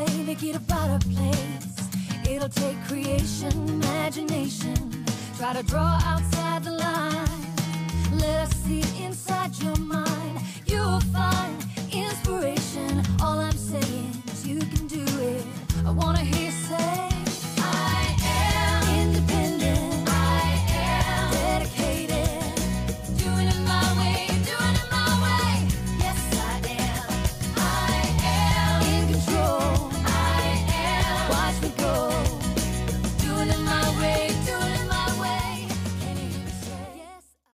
way to get a better place. It'll take creation, imagination. Try to draw outside the line. Let us see inside your mind. You'll find